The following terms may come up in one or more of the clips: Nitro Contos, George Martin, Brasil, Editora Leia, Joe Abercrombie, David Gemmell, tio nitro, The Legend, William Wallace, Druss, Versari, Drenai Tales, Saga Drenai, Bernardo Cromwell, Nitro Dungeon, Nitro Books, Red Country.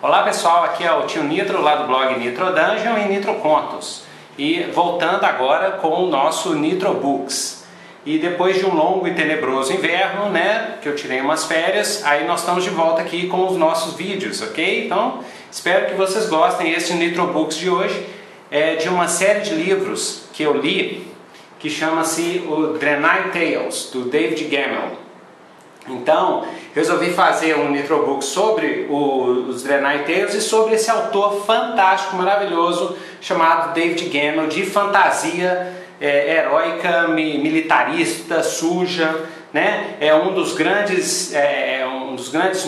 Olá pessoal, aqui é o tio Nitro, lá do blog Nitro Dungeon e Nitro Contos. E voltando agora com o nosso Nitro Books. E depois de um longo e tenebroso inverno, né, que eu tirei umas férias, aí nós estamos de volta aqui com os nossos vídeos, ok? Então, espero que vocês gostem desse Nitro Books de hoje, é de uma série de livros que eu li, que chama-se o Drenai Tales, do David Gemmell. Então, resolvi fazer um Nitro Book sobre os Drenai Tales e sobre esse autor fantástico, maravilhoso, chamado David Gemmell, de fantasia heróica, militarista, suja, né? É um dos grandes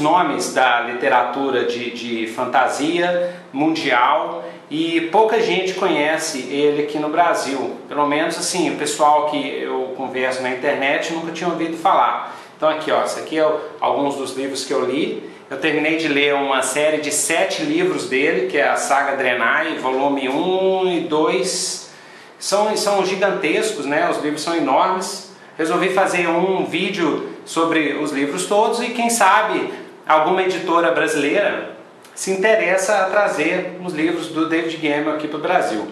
nomes da literatura de fantasia mundial e pouca gente conhece ele aqui no Brasil. Pelo menos assim, o pessoal que eu converso na internet nunca tinha ouvido falar. Então aqui, ó, isso aqui é alguns dos livros que eu li. Eu terminei de ler uma série de 7 livros dele, que é a Saga Drenai, volume 1 e 2. São gigantescos, né? Os livros são enormes. Resolvi fazer um vídeo sobre os livros todos e quem sabe alguma editora brasileira se interessa a trazer os livros do David Gemmell aqui para o Brasil.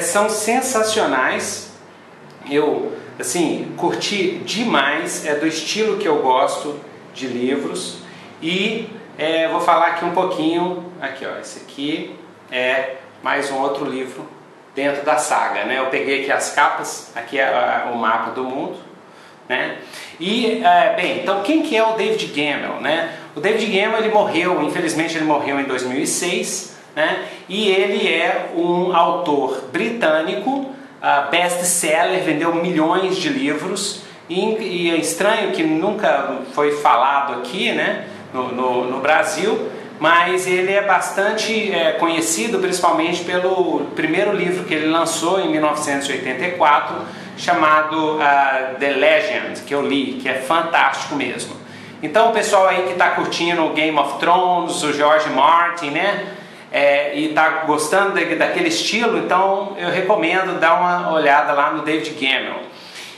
São sensacionais. Eu... assim, curti demais, é do estilo que eu gosto de livros e vou falar aqui um pouquinho, aqui ó, esse aqui é mais um outro livro dentro da saga, né? Eu peguei aqui as capas, aqui é o mapa do mundo, né? E, bem, então quem que é o David Gemmell, né? O David Gemmell, ele morreu, infelizmente ele morreu em 2006, né? E ele é um autor britânico, best-seller, vendeu milhões de livros e é estranho que nunca foi falado aqui, né, no Brasil, mas ele é bastante conhecido principalmente pelo primeiro livro que ele lançou em 1984 chamado The Legend, que eu li, que é fantástico mesmo. Então o pessoal aí que está curtindo o Game of Thrones, o George Martin, né, e está gostando daquele estilo, então eu recomendo dar uma olhada lá no David Gemmell.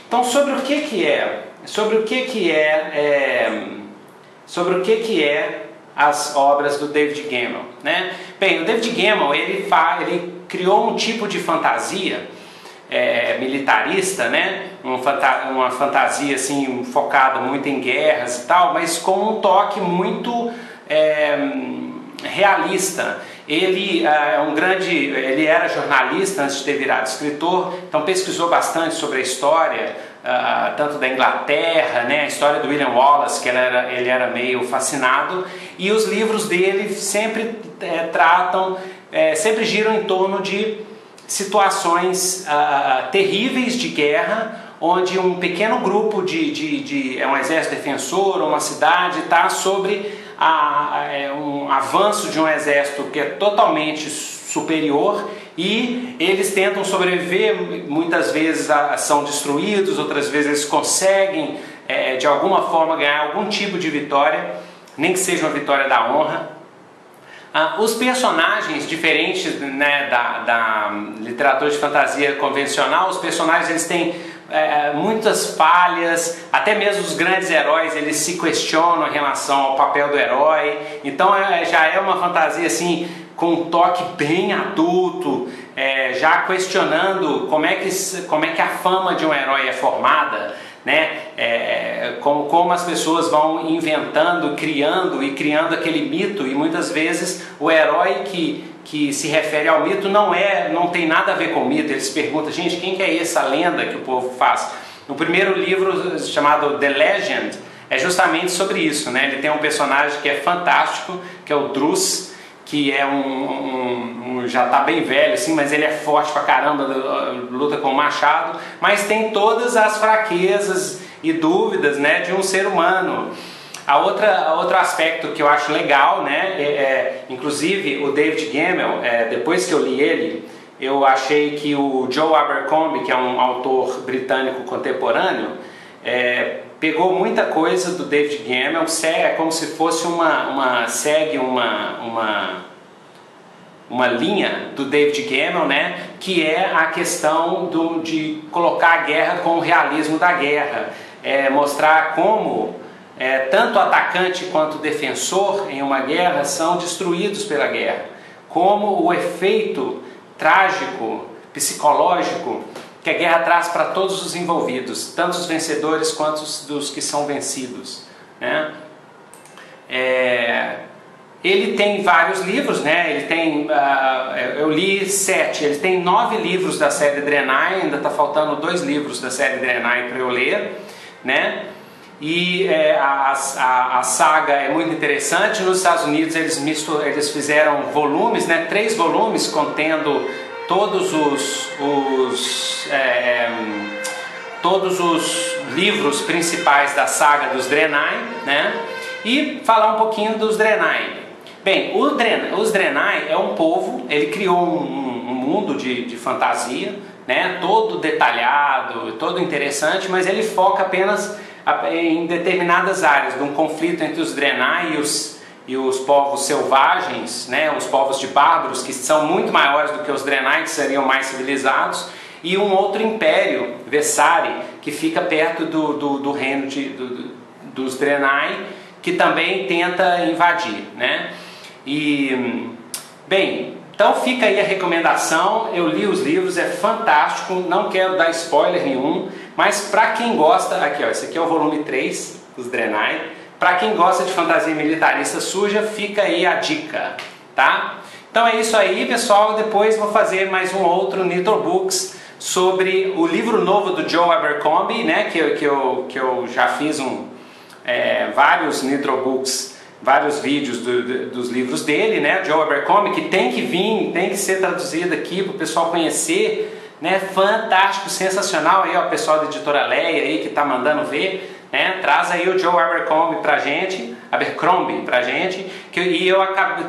Então sobre o que é as obras do David Gemmell, né? Bem, o David Gemmell ele criou um tipo de fantasia militarista, né? Uma fantasia assim focada muito em guerras e tal, mas com um toque muito realista. Ele é ele era jornalista antes de ter virado escritor, então pesquisou bastante sobre a história, tanto da Inglaterra, né, a história do William Wallace, que ele era meio fascinado, e os livros dele sempre sempre giram em torno de situações terríveis de guerra, onde um pequeno grupo de um exército defensor, uma cidade, está sobre um avanço de um exército que é totalmente superior e eles tentam sobreviver, muitas vezes são destruídos, outras vezes eles conseguem de alguma forma ganhar algum tipo de vitória, nem que seja uma vitória da honra. Os personagens, diferentes, né, da literatura de fantasia convencional, os personagens eles têm muitas falhas, até mesmo os grandes heróis eles se questionam em relação ao papel do herói, então já é uma fantasia assim com um toque bem adulto, já questionando como é que a fama de um herói é formada, né? Como as pessoas vão inventando, criando aquele mito, e muitas vezes o herói que se refere ao mito não tem nada a ver com o mito. Eles perguntam, gente, quem que é essa lenda que o povo faz? No primeiro livro, chamado The Legend, é justamente sobre isso, né? Ele tem um personagem que é fantástico, que é o Druss, que é já está bem velho, assim, mas ele é forte pra caramba, luta com o machado, mas tem todas as fraquezas e dúvidas, né, de um ser humano. Outro aspecto que eu acho legal, né, inclusive o David Gemmell, depois que eu li ele, eu achei que o Joe Abercrombie, que é um autor britânico contemporâneo, pegou muita coisa do David Gemmell, é como se fosse uma linha do David Gemmell, né, que é a questão de colocar a guerra com o realismo da guerra, mostrar como tanto atacante quanto defensor em uma guerra são destruídos pela guerra, como o efeito trágico, psicológico, que a guerra traz para todos os envolvidos, tanto os vencedores quanto os que são vencidos, né? Ele tem vários livros, né? Ele tem, eu li 7, ele tem 9 livros da série Drenai, ainda está faltando 2 livros da série Drenai para eu ler, né? E a saga é muito interessante. Nos Estados Unidos eles fizeram volumes, né? 3 volumes contendo todos os livros principais da saga dos Drenai, né? E falar um pouquinho dos Drenai. Bem, os Drenai é um povo, ele criou um mundo de fantasia, né? Todo detalhado, todo interessante, mas ele foca apenas em determinadas áreas, de um conflito entre os Drenai e os povos selvagens, né? Os povos de bárbaros, que são muito maiores do que os Drenai, que seriam mais civilizados, e um outro império, Versari, que fica perto do reino dos Drenai, que também tenta invadir, né? E, bem, então fica aí a recomendação. Eu li os livros, é fantástico, não quero dar spoiler nenhum, mas para quem gosta, aqui ó, esse aqui é o volume 3 dos Drenai. Para quem gosta de fantasia militarista suja, fica aí a dica, tá? Então é isso aí, pessoal. Depois vou fazer mais um outro Nitro Books sobre o livro novo do Joe Abercrombie, né? Que eu já fiz vários Nitro Books, vários vídeos dos livros dele, né? Joe Abercrombie, que tem que vir, tem que ser traduzido aqui para o pessoal conhecer, né? Fantástico, sensacional. Aí, ó, o pessoal da Editora Leia aí que tá mandando ver, né? Traz aí o Joe Abercrombie pra gente, e eu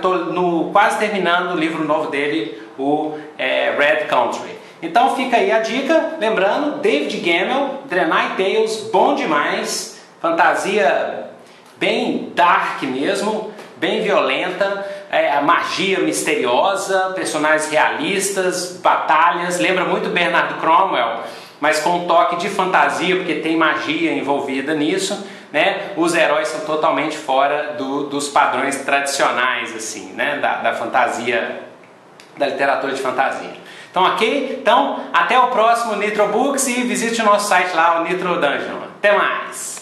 tô quase terminando o livro novo dele, o Red Country. Então fica aí a dica, lembrando, David Gemmell, Drenai Tales, bom demais. Fantasia bem dark mesmo, bem violenta, magia misteriosa, personagens realistas, batalhas. Lembra muito Bernardo Cromwell, mas com um toque de fantasia, porque tem magia envolvida nisso, né? Os heróis são totalmente fora dos padrões tradicionais, assim, né? Da fantasia, da literatura de fantasia. Então, ok? Então, até o próximo Nitro Books e visite o nosso site lá, o Nitro Dungeon. Até mais!